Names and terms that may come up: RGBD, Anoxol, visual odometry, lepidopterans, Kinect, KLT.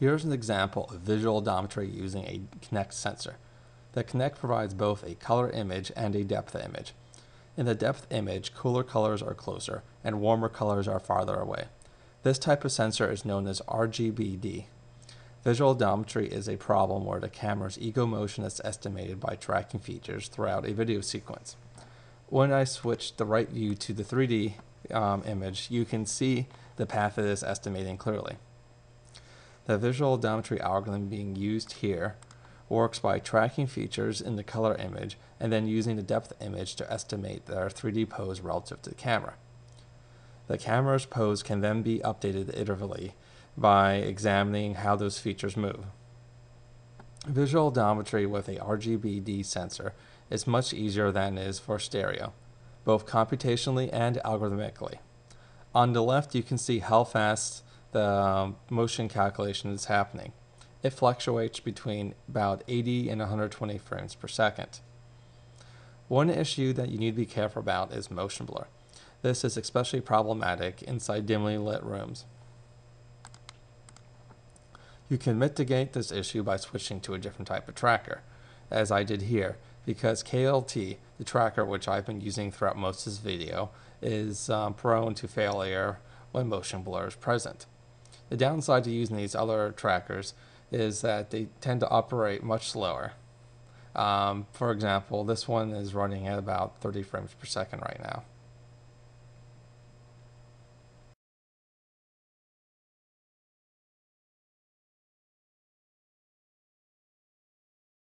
Here's an example of visual odometry using a Kinect sensor. The Kinect provides both a color image and a depth image. In the depth image, cooler colors are closer and warmer colors are farther away. This type of sensor is known as RGBD. Visual odometry is a problem where the camera's ego motion is estimated by tracking features throughout a video sequence. When I switch the right view to the 3D image, you can see the path it is estimating clearly. The visual odometry algorithm being used here works by tracking features in the color image and then using the depth image to estimate their 3D pose relative to the camera. The camera's pose can then be updated iteratively by examining how those features move. Visual odometry with a RGBD sensor is much easier than is for stereo, both computationally and algorithmically. On the left, you can see how fast the motion calculation is happening. It fluctuates between about 80 and 120 frames per second. One issue that you need to be careful about is motion blur. This is especially problematic inside dimly lit rooms. You can mitigate this issue by switching to a different type of tracker, as I did here, because KLT, the tracker which I've been using throughout most of this video, is prone to failure when motion blur is present. The downside to using these other trackers is that they tend to operate much slower. For example, this one is running at about 30 frames per second right now.